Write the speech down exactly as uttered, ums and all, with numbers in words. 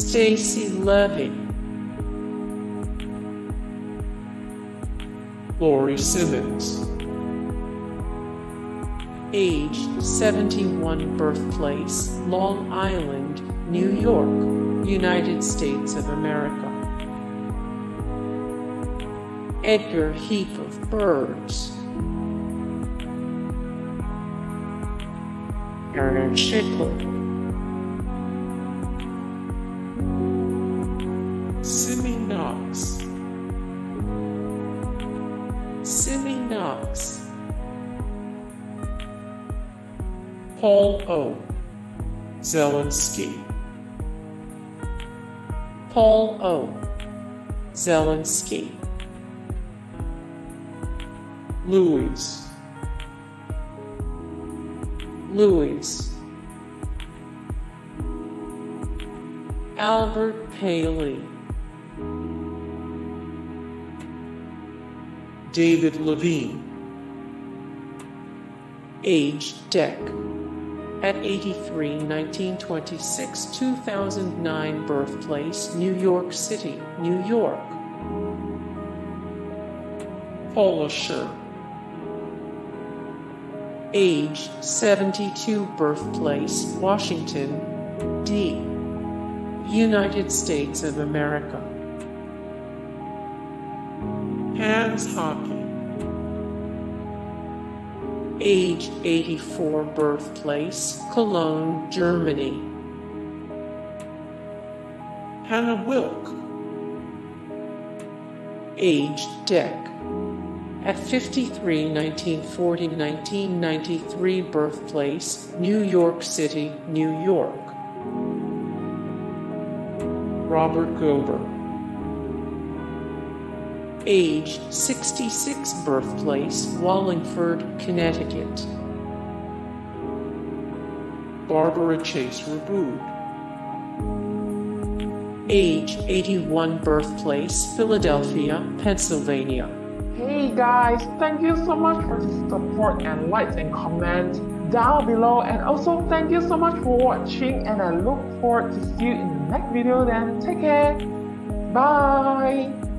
Stacy Levy, Laurie Simmons, age seventy-one, birthplace Long Island, New York, United States of America. Edgar Heap of Birds, Aaron Shikler, Simmie Knox, Simmie Knox, Paul O. Zelinsky, Paul O. Zelinsky, Louise, Louise, Albert Paley, David Levine, age D E C, at eighty-three, nineteen twenty-six, two thousand nine, birthplace New York City, New York. Paula Scher, age seventy-two, birthplace Washington, D C, United States of America. Hans Haacke, age eighty-four, birthplace Cologne, Germany. Hannah Wilke, age D E C, at fifty-three, nineteen forty, nineteen ninety-three, birthplace New York City, New York. Robert Gober, age sixty-six, birthplace Wallingford, Connecticut. Barbara Chase-Riboud, age eighty-one, birthplace Philadelphia, Pennsylvania. Hey guys, thank you so much for the support and likes and comments down below, and also thank you so much for watching, and I look forward to see you in the next video. Then take care, bye.